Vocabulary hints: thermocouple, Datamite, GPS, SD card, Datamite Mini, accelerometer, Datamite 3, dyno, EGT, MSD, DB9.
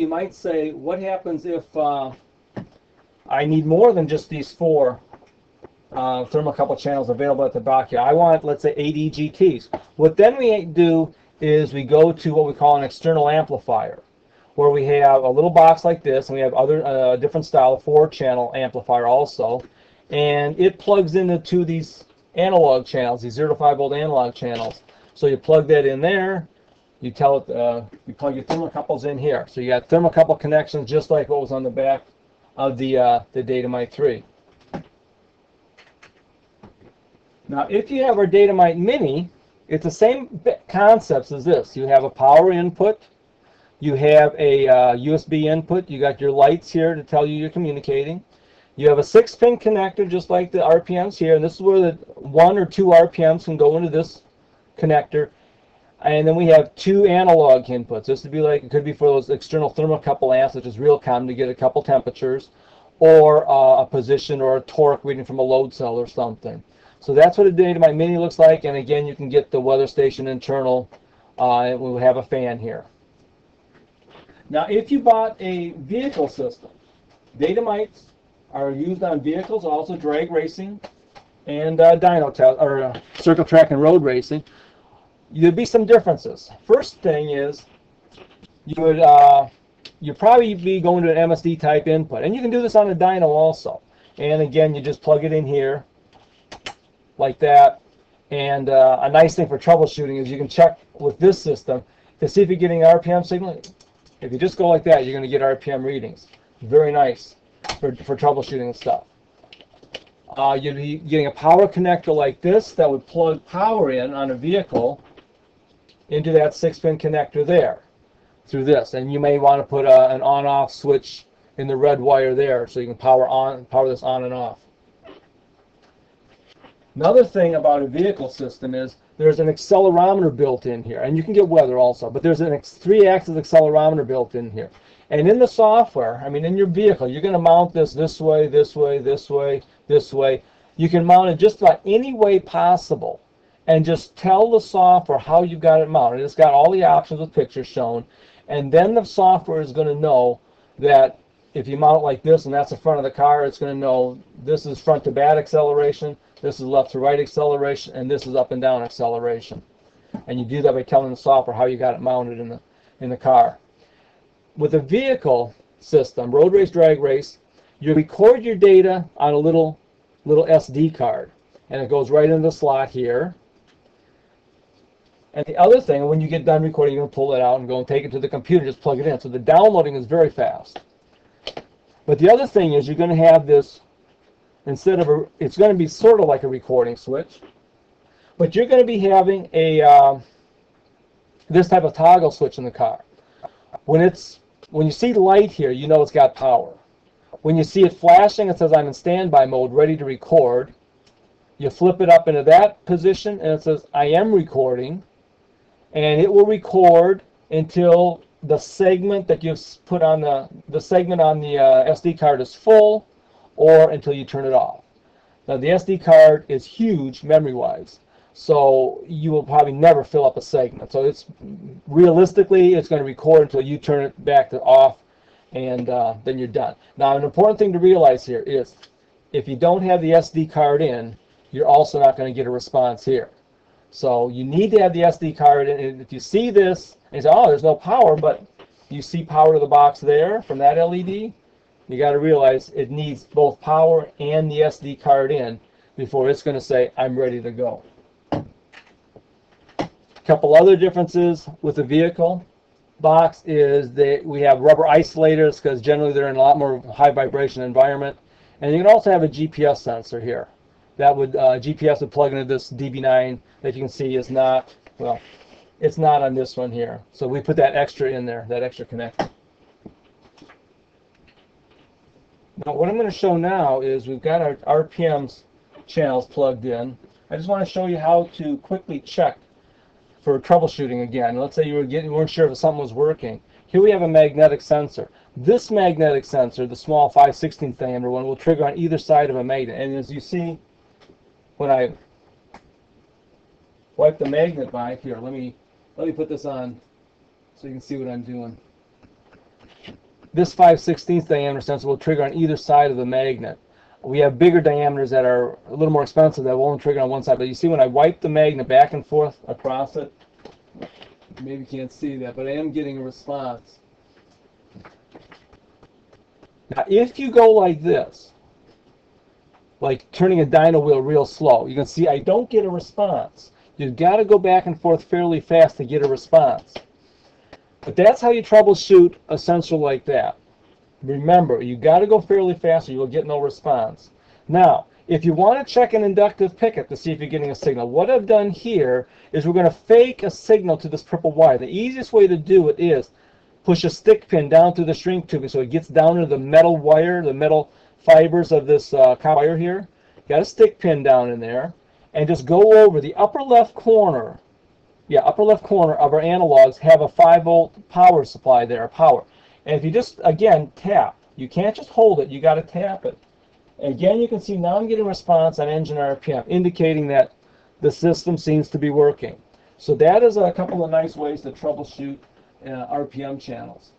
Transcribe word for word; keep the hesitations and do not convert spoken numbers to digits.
you might say, what happens if uh, I need more than just these four uh, thermocouple channels available at the dock here? I want, let's say, eight E G Ts. What then we do is we go to what we call an external amplifier, where we have a little box like this, and we have other uh, different style four-channel amplifier also, and it plugs into two of these analog channels, these zero to five volt analog channels. So you plug that in there. You tell it uh, you plug your thermocouples in here. So you got thermocouple connections, just like what was on the back of the uh, the Datamite three. Now, if you have our Datamite Mini, it's the same concepts as this. You have a power input. You have a uh, U S B input. You got your lights here to tell you you're communicating. You have a six pin connector, just like the R P Ms here, and this is where the one or two R P Ms can go into this connector. And then we have two analog inputs. This would be like, it could be for those external thermocouple amps, which is real common to get a couple temperatures, or uh, a position or a torque reading from a load cell or something. So that's what a Datamite Mini looks like. And again, you can get the weather station internal. Uh, we'll have a fan here. Now, if you bought a vehicle system, Datamites are used on vehicles, also drag racing, and uh, dyno or uh, circle track and road racing. There'd be some differences. First thing is, you would uh, you'd probably be going to an M S D type input, and you can do this on a dyno also. And again, you just plug it in here, like that. And uh, a nice thing for troubleshooting is you can check with this system to see if you're getting R P M signal. If you just go like that, you're going to get R P M readings. Very nice for for troubleshooting and stuff. Uh, you'd be getting a power connector like this that would plug power in on a vehicle into that six pin connector there through this, and you may want to put a, an on-off switch in the red wire there, so you can power on, power this on and off. Another thing about a vehicle system is there's an accelerometer built in here, and you can get weather also, but there's a three axis accelerometer built in here. And in the software, I mean in your vehicle, you're going to mount this this way, this way, this way, this way. You can mount it just about any way possible, and just tell the software how you got it mounted. It's got all the options with pictures shown, and then the software is going to know that if you mount it like this, and that's the front of the car, it's going to know this is front to back acceleration, this is left to right acceleration, and this is up and down acceleration. And you do that by telling the software how you got it mounted in the in the car. With a vehicle system, road race, drag race, you record your data on a little little S D card, and it goes right into the slot here. And the other thing, when you get done recording, you're going to pull it out and go and take it to the computer, just plug it in. So the downloading is very fast. But the other thing is, you're going to have this, instead of a, it's going to be sort of like a recording switch, but you're going to be having a, uh, this type of toggle switch in the car. When it's, when you see light here, you know it's got power. When you see it flashing, it says I'm in standby mode, ready to record. You flip it up into that position, and it says I am recording. And it will record until the segment that you've put on the, the segment on the uh, S D card is full, or until you turn it off. Now the S D card is huge memory-wise, so you will probably never fill up a segment. So it's realistically, it's going to record until you turn it back to off, and uh, then you're done. Now an important thing to realize here is, if you don't have the S D card in, you're also not going to get a response here. So you need to have the S D card in, and if you see this and you say, oh, there's no power, but you see power to the box there from that L E D, you got to realize it needs both power and the S D card in before it's going to say I'm ready to go. A couple other differences with the vehicle box is that we have rubber isolators, because generally they're in a lot more high vibration environment. And you can also have a G P S sensor here. That would uh, G P S would plug into this D B nine that you can see is not, well, it's not on this one here. So we put that extra in there, that extra connector. Now what I'm going to show now is we've got our R P Ms channels plugged in. I just want to show you how to quickly check for troubleshooting again. Let's say you were getting, you weren't sure if something was working. Here we have a magnetic sensor. This magnetic sensor, the small five sixteenths diameter one, will trigger on either side of a magnet. And as you see, when I wipe the magnet by here, let me let me put this on so you can see what I'm doing. This five sixteenths diameter sensor will trigger on either side of the magnet. We have bigger diameters that are a little more expensive that won't trigger on one side. But you see when I wipe the magnet back and forth across it, maybe you can't see that, but I am getting a response. Now if you go like this, like turning a dyno wheel real slow, you can see I don't get a response. You've got to go back and forth fairly fast to get a response. But that's how you troubleshoot a sensor like that. Remember, you got to go fairly fast or you will get no response. Now, if you want to check an inductive picket to see if you're getting a signal, what I've done here is we're going to fake a signal to this purple wire. The easiest way to do it is push a stick pin down through the shrink tube so it gets down to the metal wire, the metal fibers of this uh, copper wire here. Got a stick pin down in there and just go over the upper left corner. Yeah, upper left corner of our analogs have a five volt power supply there, power. And if you just, again, tap, you can't just hold it, you got to tap it. Again, you can see now I'm getting response on engine R P M, indicating that the system seems to be working. So that is a couple of nice ways to troubleshoot uh, R P M channels.